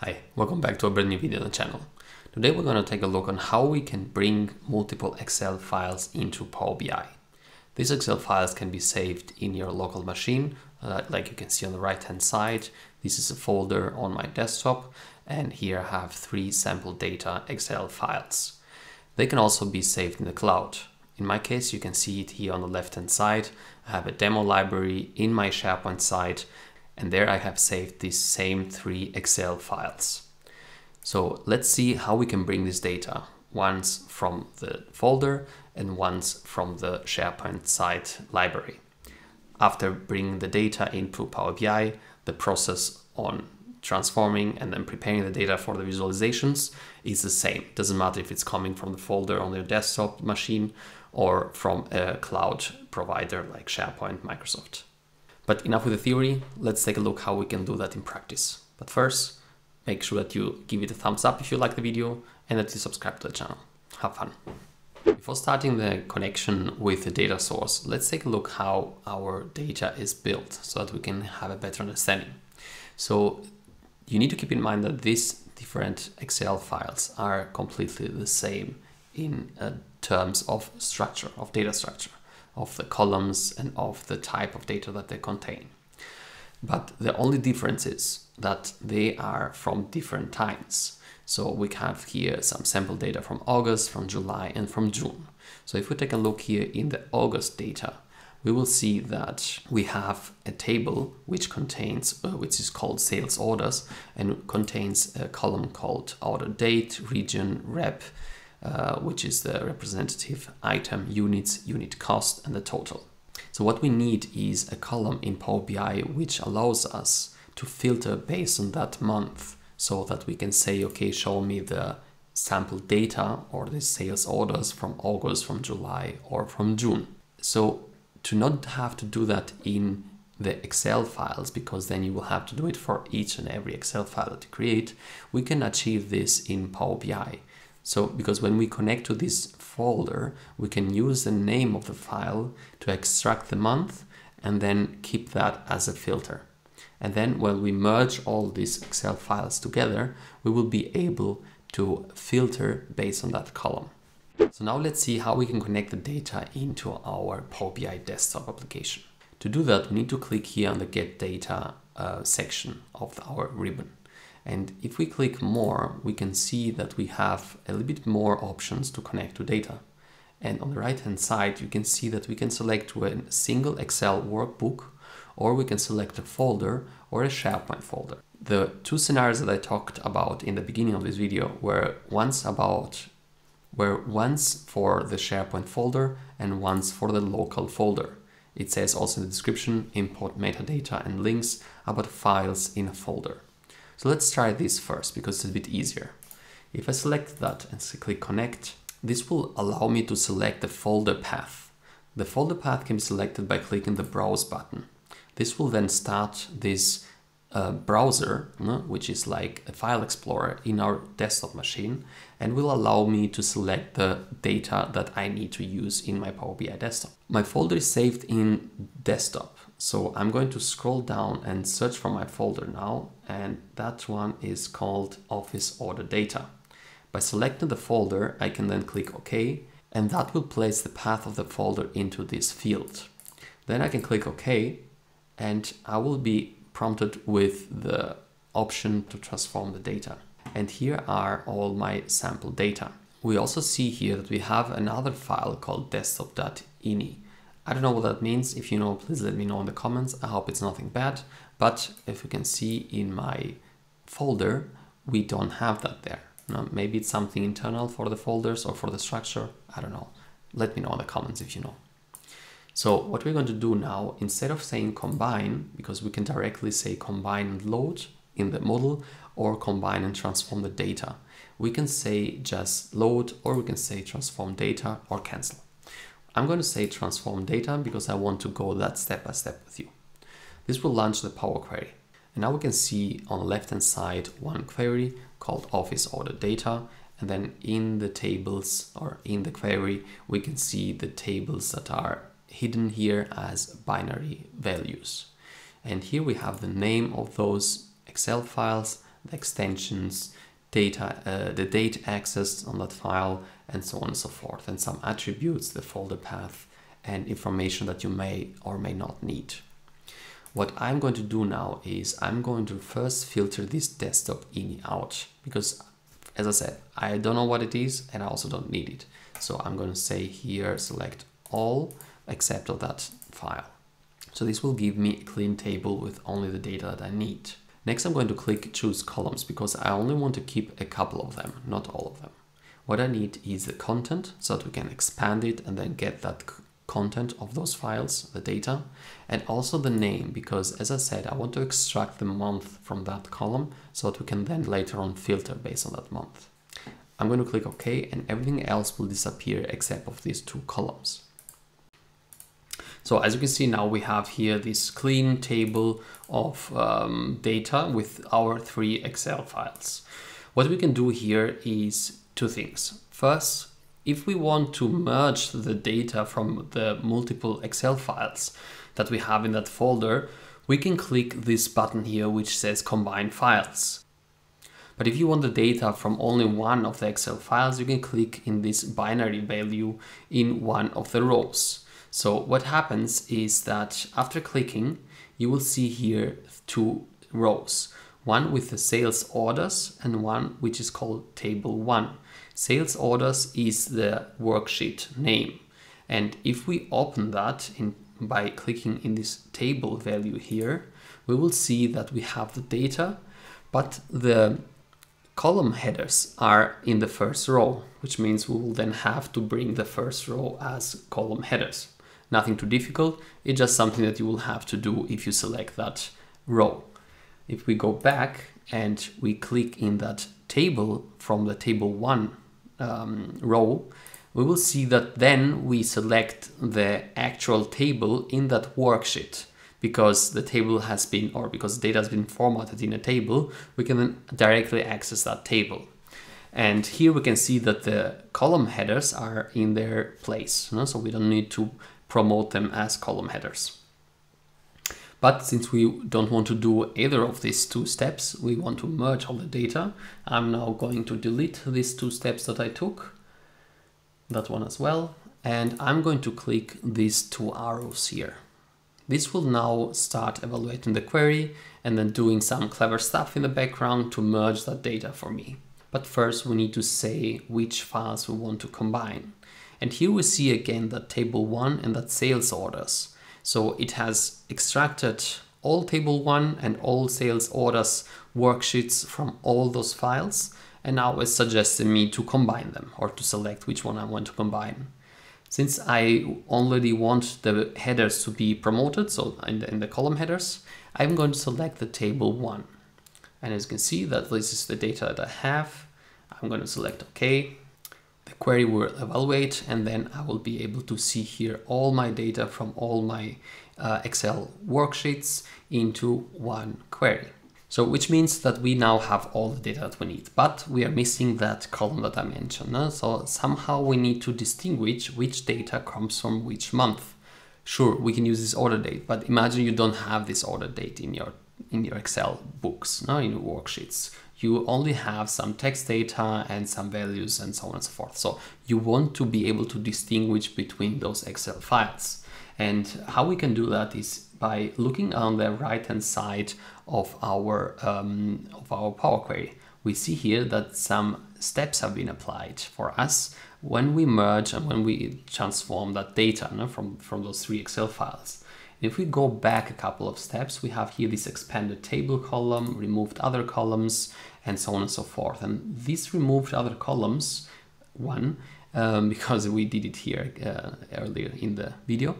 Hi, welcome back to a brand new video on the channel. Today we're going to take a look on how we can bring multiple Excel files into Power BI. These Excel files can be saved in your local machine, like you can see on the right hand side. This is a folder on my desktop, and here I have 3 sample data Excel files. They can also be saved in the cloud. In my case, you can see it here on the left hand side. I have a demo library in my SharePoint site, and there I have saved these same 3 Excel files. So let's see how we can bring this data, once from the folder and once from the SharePoint site library. After bringing the data into Power BI, the process on transforming and then preparing the data for the visualizations is the same. It doesn't matter if it's coming from the folder on your desktop machine or from a cloud provider like SharePoint, Microsoft. But enough with the theory, let's take a look how we can do that in practice. But first, make sure that you give it a thumbs up if you like the video and that you subscribe to the channel. Have fun. Before starting the connection with the data source, let's take a look how our data is built so that we can have a better understanding. So you need to keep in mind that these different Excel files are completely the same in terms of structure, of data structure, of the columns and of the type of data that they contain. But the only difference is that they are from different times. So we have here some sample data from August, from July and from June. So if we take a look here in the August data, we will see that we have a table which contains, which is called sales orders, and contains a column called order date, region, rep, which is the representative item, units, unit cost, and the total. So what we need is a column in Power BI which allows us to filter based on that month, so that we can say, okay, show me the sample data or the sales orders from August, from July, or from June. So to not have to do that in the Excel files, because then you will have to do it for each and every Excel file that you create, we can achieve this in Power BI. So, because when we connect to this folder, we can use the name of the file to extract the month and then keep that as a filter. And then when we merge all these Excel files together, we will be able to filter based on that column. So now let's see how we can connect the data into our Power BI desktop application. To do that, we need to click here on the Get Data section of our ribbon. And if we click more, we can see that we have a little bit more options to connect to data. And on the right hand side, you can see that we can select to a single Excel workbook, or we can select a folder or a SharePoint folder. The 2 scenarios that I talked about in the beginning of this video were once for the SharePoint folder and once for the local folder. It says also in the description, import metadata and links about files in a folder. So let's try this first because it's a bit easier. If I select that and click connect, this will allow me to select the folder path. The folder path can be selected by clicking the browse button. This will then start this browser, which is like a file explorer in our desktop machine, and will allow me to select the data that I need to use in my Power BI desktop. My folder is saved in desktop. So I'm going to scroll down and search for my folder now, and that one is called Office Order Data. By selecting the folder, I can then click OK, and that will place the path of the folder into this field. Then I can click OK, and I will be prompted with the option to transform the data. And here are all my sample data. We also see here that we have another file called desktop.ini. I don't know what that means. If you know, please let me know in the comments. I hope it's nothing bad. But if you can see in my folder, we don't have that there. Now, maybe it's something internal for the folders or for the structure. I don't know. Let me know in the comments if you know. So what we're going to do now, instead of saying combine, because we can directly say combine and load in the model or combine and transform the data, we can say just load, or we can say transform data or cancel. I'm going to say transform data because I want to go that step by step with you. This will launch the Power Query. And now we can see on the left hand side one query called Office Order Data. And then in the tables, or in the query, we can see the tables that are hidden here as binary values. And here we have the name of those Excel files the extensions, data, the date accessed on that file, and so on and so forth, and some attributes, the folder path, and information that you may or may not need. What I'm going to do now is I'm going to first filter this desktop in out, because as I said, I don't know what it is and I also don't need it. So I'm going to say here, select all except of that file. So this will give me a clean table with only the data that I need. Next, I'm going to click choose columns because I only want to keep a couple of them, not all of them. What I need is the content so that we can expand it and then get that content of those files, the data, and also the name, because as I said, I want to extract the month from that column so that we can then later on filter based on that month. I'm going to click OK and everything else will disappear except of these two columns. So as you can see, now we have here this clean table of data with our three Excel files. What we can do here is two things. First, if we want to merge the data from the multiple Excel files that we have in that folder, we can click this button here, which says combine files. But if you want the data from only one of the Excel files, you can click in this binary value in one of the rows. So what happens is that after clicking, you will see here two rows, one with the sales orders and one which is called table one. Sales orders is the worksheet name. And if we open that by clicking in this table value here, we will see that we have the data, but the column headers are in the first row, which means we will then have to bring the first row as column headers. Nothing too difficult. It's just something that you will have to do if you select that row. If we go back and we click in that table from the table one row, we will see that then we select the actual table in that worksheet. Because the table has been, or because data has been formatted in a table, we can then directly access that table. And here we can see that the column headers are in their place, you know? So we don't need to promote them as column headers. But since we don't want to do either of these two steps, we want to merge all the data. I'm now going to delete these two steps that I took, that one as well. And I'm going to click these two arrows here. This will now start evaluating the query and then doing some clever stuff in the background to merge that data for me. But first we need to say which files we want to combine. And here we see again that table one and that sales orders. So it has extracted all table one and all sales orders worksheets from all those files. And now it's suggesting me to combine them or to select which one I want to combine. Since I already want the headers to be promoted, so in the column headers, I'm going to select the table one. And as you can see that this is the data that I have. I'm going to select OK. The query will evaluate and then I will be able to see here all my data from all my Excel worksheets into one query. So which means that we now have all the data that we need, but we are missing that column that I mentioned. So somehow we need to distinguish which data comes from which month. Sure, we can use this order date, but imagine you don't have this order date in your Excel books, no, in your worksheets. You only have some text data and some values and so on and so forth. So you want to be able to distinguish between those Excel files. And how we can do that is by looking on the right-hand side of our Power Query. We see here that some steps have been applied for us when we merge and when we transform that data from those three Excel files. If we go back a couple of steps, we have here this expanded table column, removed other columns, and so on and so forth. And this removed other columns one, because we did it here earlier in the video,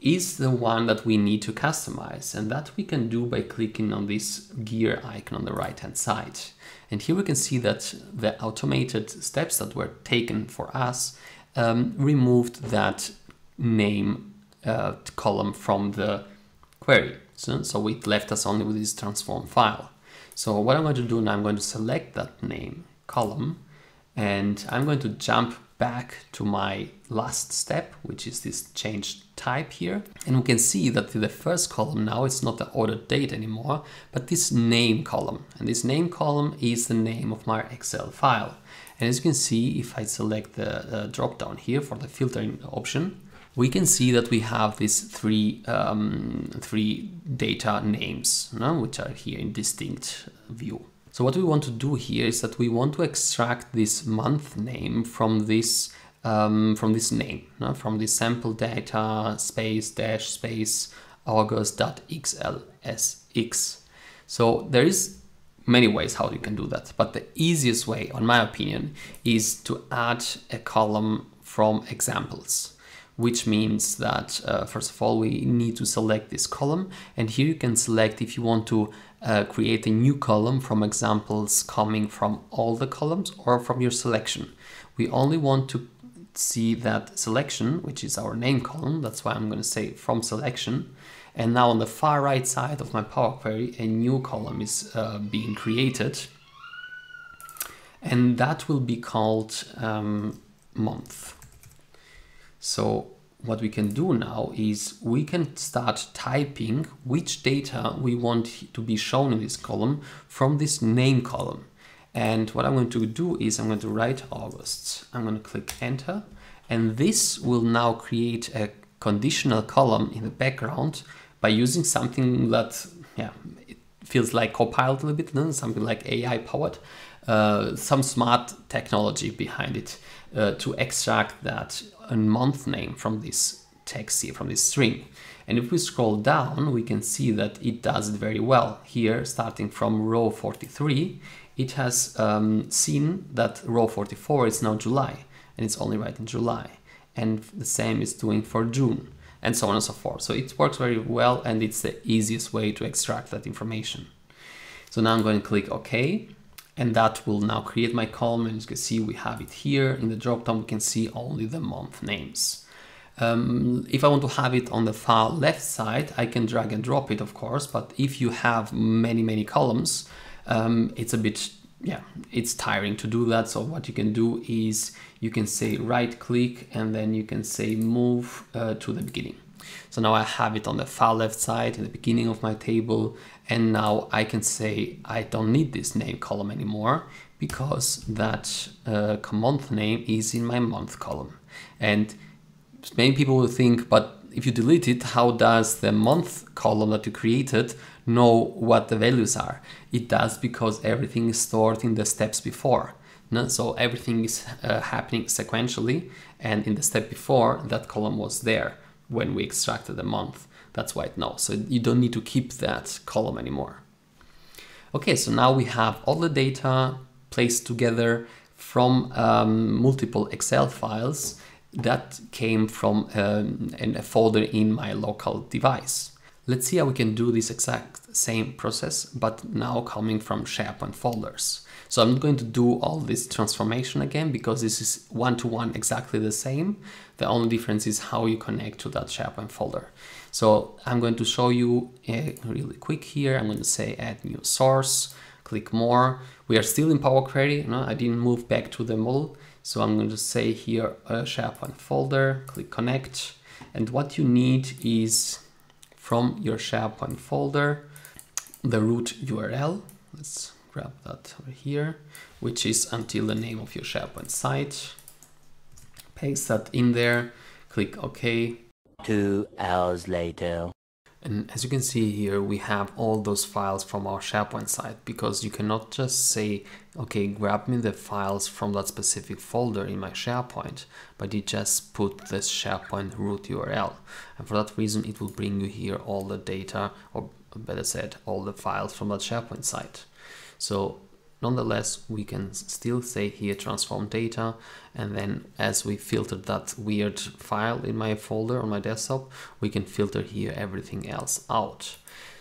is the one that we need to customize, and that we can do by clicking on this gear icon on the right hand side. And here we can see that the automated steps that were taken for us removed that name column from the query, so it left us only with this transform file. So what I'm going to do now, I'm going to select that name column and I'm going to jump back to my last step, which is this change type here. And we can see that in the first column now it's not the order date anymore, but this name column. And this name column is the name of my Excel file. And as you can see, if I select the drop down here for the filtering option, we can see that we have these three data names, which are here in distinct view. So what we want to do here is that we want to extract this month name from this name, from the sample data space dash space august.xlsx. So there is many ways how you can do that, but the easiest way, in my opinion, is to add a column from examples, which means that first of all, we need to select this column, and here you can select if you want to create a new column from examples coming from all the columns or from your selection. We only want to see that selection, which is our name column. That's why I'm going to say from selection. And now on the far right side of my Power Query, a new column is being created, and that will be called month. So what we can do now is we can start typing which data we want to be shown in this column from this name column. And what I'm going to do is I'm going to write August. I'm going to click enter, and this will now create a conditional column in the background by using something that, yeah, it feels like Copilot a little bit, something like AI powered, some smart technology behind it to extract that month name from this text here, from this string. And if we scroll down, we can see that it does it very well. Here, starting from row 43, it has seen that row 44 is now July, and it's only right in July. And the same is doing for June, and so on and so forth. So it works very well, and it's the easiest way to extract that information. So now I'm going to click OK, and that will now create my column. And as you can see, we have it here in the dropdown. We can see only the month names. If I want to have it on the far left side, I can drag and drop it, of course. But if you have many columns, it's a bit, yeah, it's tiring to do that. So what you can do is you can say right click, and then you can say move to the beginning. So now I have it on the far left side in the beginning of my table. And now I can say I don't need this name column anymore, because that month name is in my month column. And many people will think, but if you delete it, how does the month column that you created know what the values are? It does, because everything is stored in the steps before. So everything is happening sequentially, and in the step before, that column was there when we extracted the month. That's why it knows. So you don't need to keep that column anymore. Okay, so now we have all the data placed together from multiple Excel files that came from a folder in my local device. Let's see how we can do this exact same process, but now coming from SharePoint folders. So I'm not going to do all this transformation again, because this is one-to-one exactly the same. The only difference is how you connect to that SharePoint folder. So I'm going to show you really quick here. I'm going to say add new source, click more. We are still in Power Query. No, I didn't move back to the model. So I'm going to say here SharePoint folder, click connect. And what you need is from your SharePoint folder, the root URL. Let's grab that over here, which is until the name of your SharePoint site. Paste that in there, click OK. 2 hours later. And as you can see here, we have all those files from our SharePoint site, because you cannot just say, okay, grab me the files from that specific folder in my SharePoint, but you just put this SharePoint root URL. And for that reason, it will bring you here all the data, or better said, all the files from that SharePoint site. So nonetheless, we can still say here transform data, and then as we filtered that weird file in my folder on my desktop, we can filter here everything else out.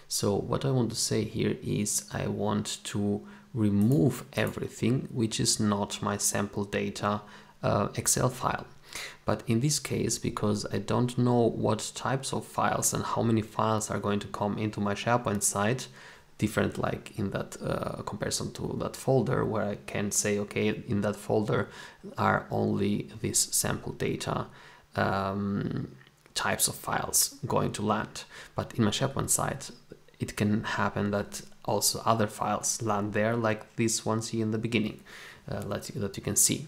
So what I want to say here is I want to remove everything which is not my sample data Excel file. But in this case, because I don't know what types of files and how many files are going to come into my SharePoint site, different, like in that comparison to that folder, where I can say, okay, in that folder are only these sample data types of files going to land. But in my SharePoint site, it can happen that also other files land there, like these ones here in the beginning that you can see.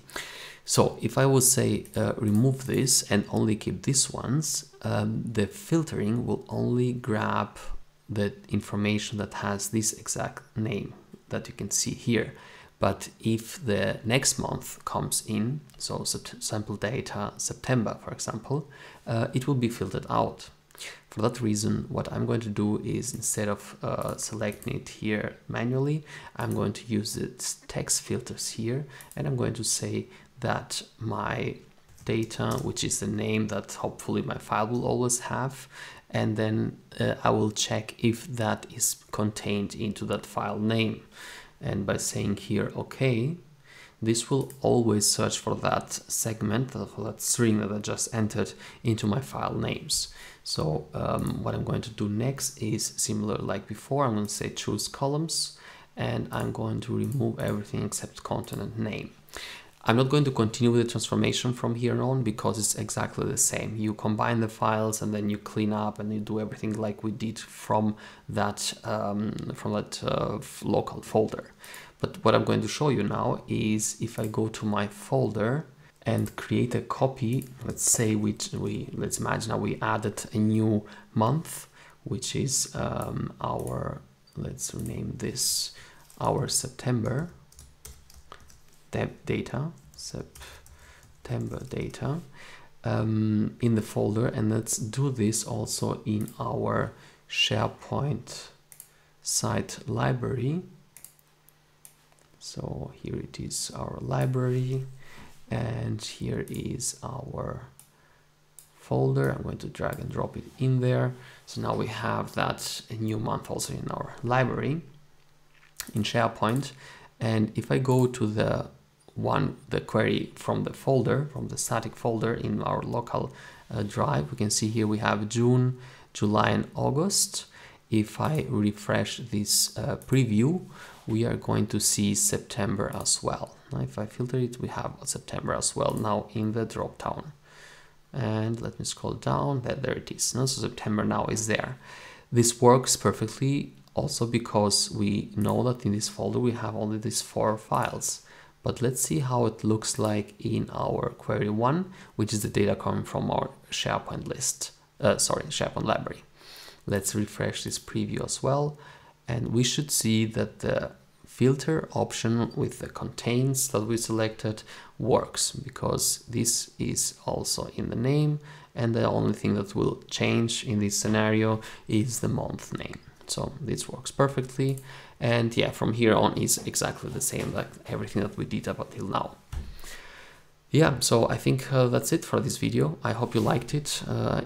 So if I would say remove this and only keep these ones, the filtering will only grab the information that has this exact name that you can see here. But if the next month comes in, so sample data September, for example, it will be filtered out. For that reason, what I'm going to do is, instead of selecting it here manually, I'm going to use its text filters here, and I'm going to say that my data, which is the name that hopefully my file will always have, and then I will check if that is contained into that file name. And by saying here, okay, this will always search for that segment, for that string that I just entered into my file names. So what I'm going to do next is similar like before. I'm going to say choose columns, and I'm going to remove everything except content and name. I'm not going to continue with the transformation from here on, because it's exactly the same. You combine the files and then you clean up and you do everything like we did from that local folder. But what I'm going to show you now is, if I go to my folder and create a copy, let's say, let's imagine that we added a new month, which is let's rename this our September data, September data, in the folder. And let's do this also in our SharePoint site library. So here it is, our library, and here is our folder. I'm going to drag and drop it in there. So now we have that new month also in our library in SharePoint. And if I go to the query from the folder, from the static folder in our local drive, we can see here we have June, July, and August. If I refresh this preview, we are going to see September as well. Now, if I filter it, we have September as well now in the drop down. And let me scroll down. There it is. Now, so September now is there. This works perfectly also because we know that in this folder we have only these four files. But let's see how it looks like in our query one, which is the data coming from our SharePoint list, SharePoint library. Let's refresh this preview as well. And we should see that the filter option with the contains that we selected works, because this is also in the name. And the only thing that will change in this scenario is the month name. So this works perfectly. And yeah, from here on is exactly the same, like everything that we did up until now. Yeah, so I think that's it for this video. I hope you liked it.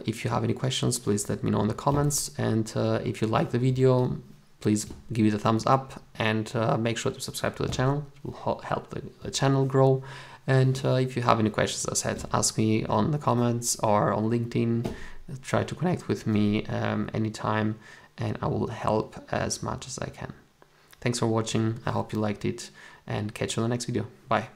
If you have any questions, please let me know in the comments. And if you like the video, please give it a thumbs up, and make sure to subscribe to the channel. It will help the channel grow. And if you have any questions, as I said, ask me on the comments or on LinkedIn. Try to connect with me anytime, and I will help as much as I can. Thanks for watching. I hope you liked it, and catch you in the next video. Bye.